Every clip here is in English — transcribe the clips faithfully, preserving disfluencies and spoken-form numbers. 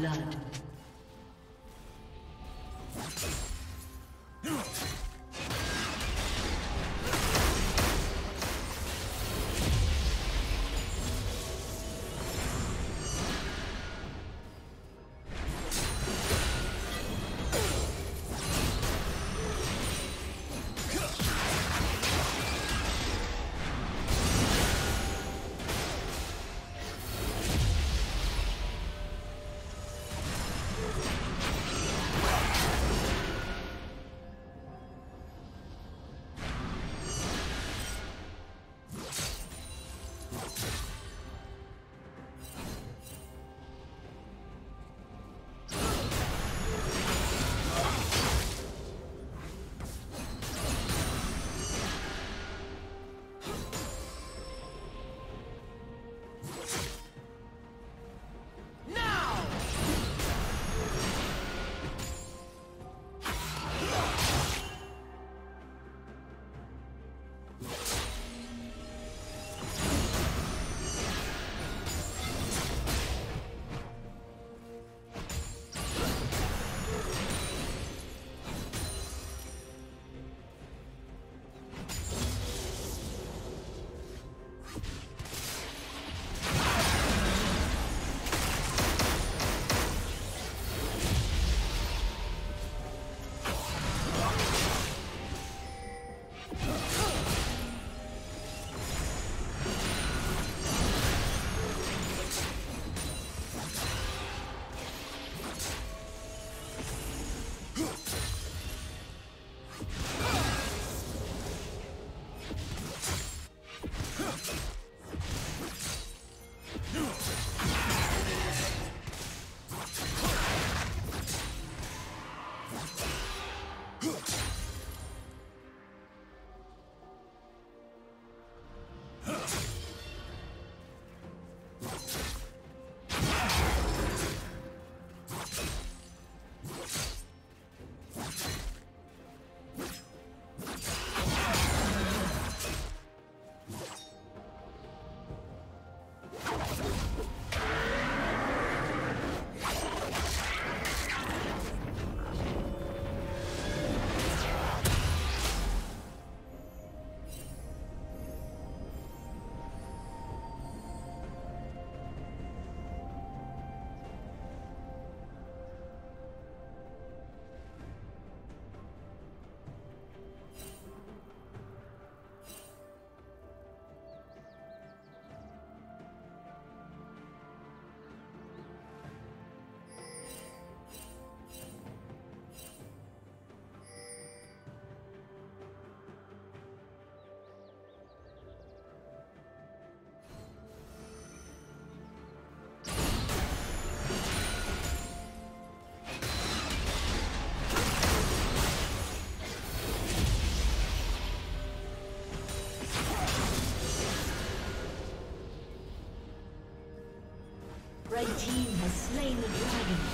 blood. The red team has slain the dragon.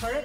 Turret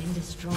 been destroyed.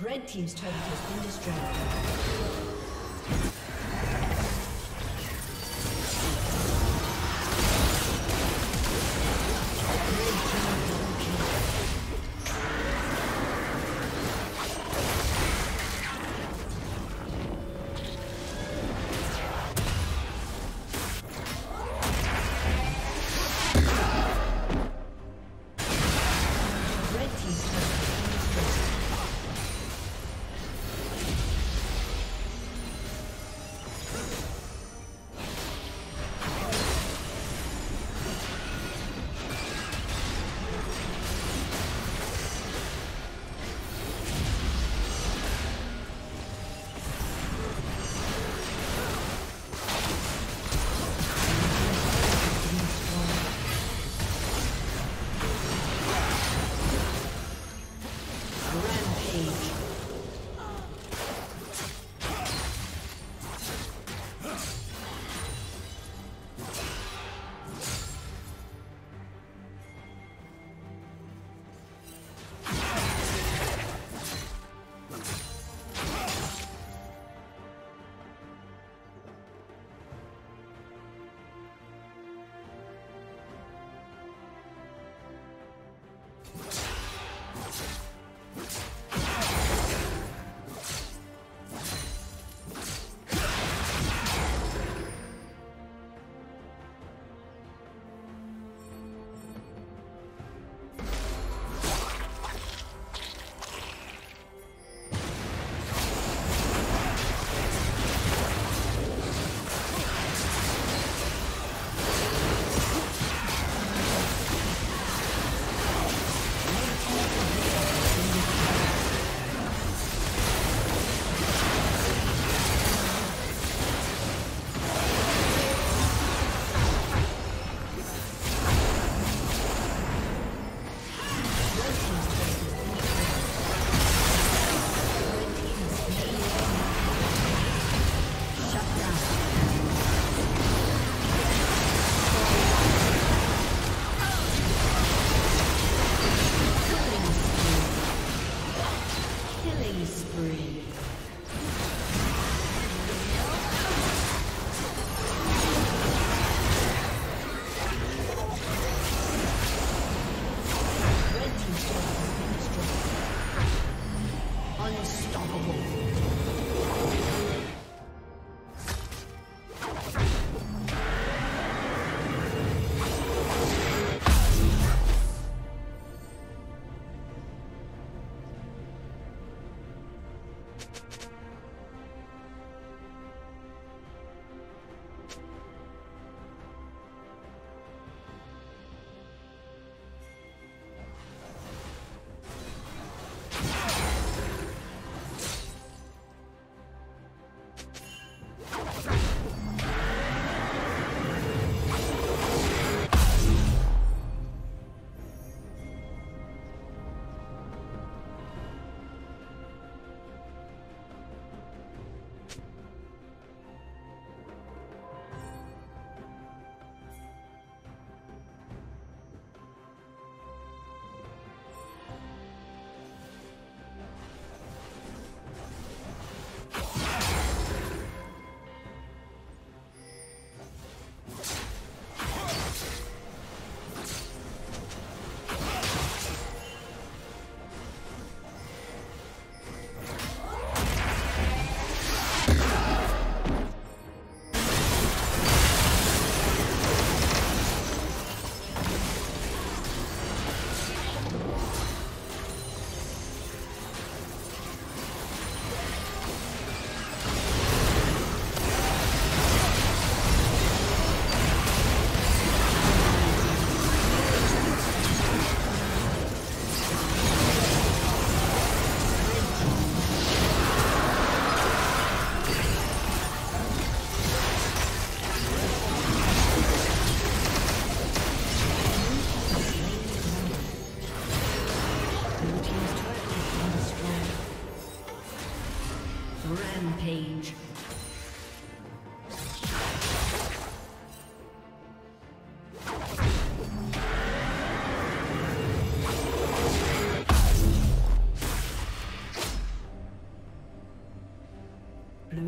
Red team's turret has been destroyed.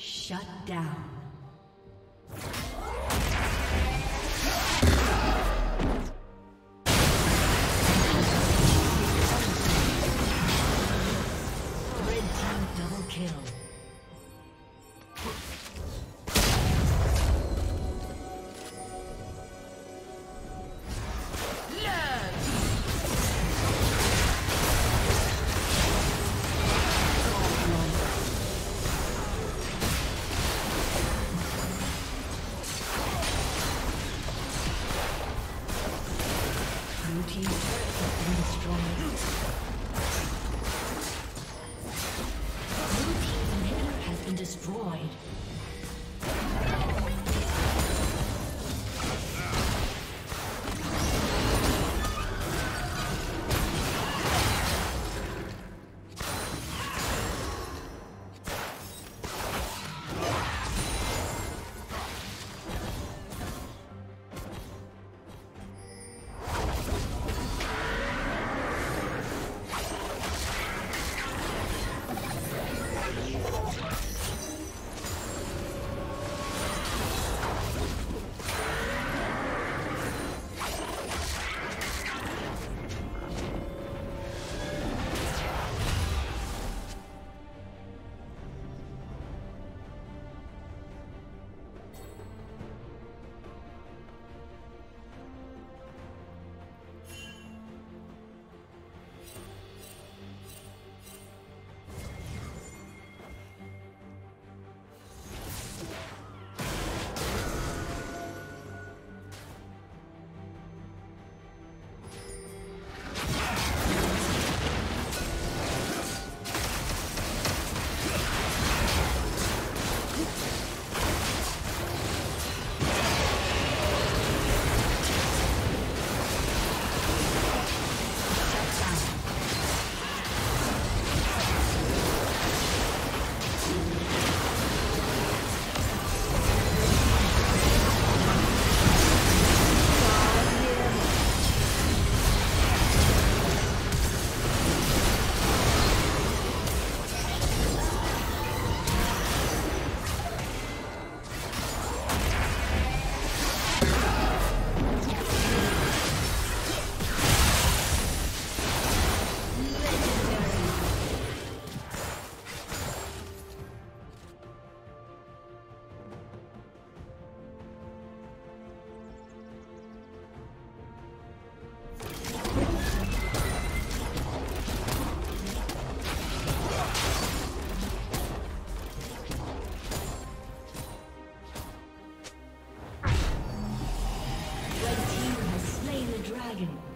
Shut down. Red team double kill. Dragon.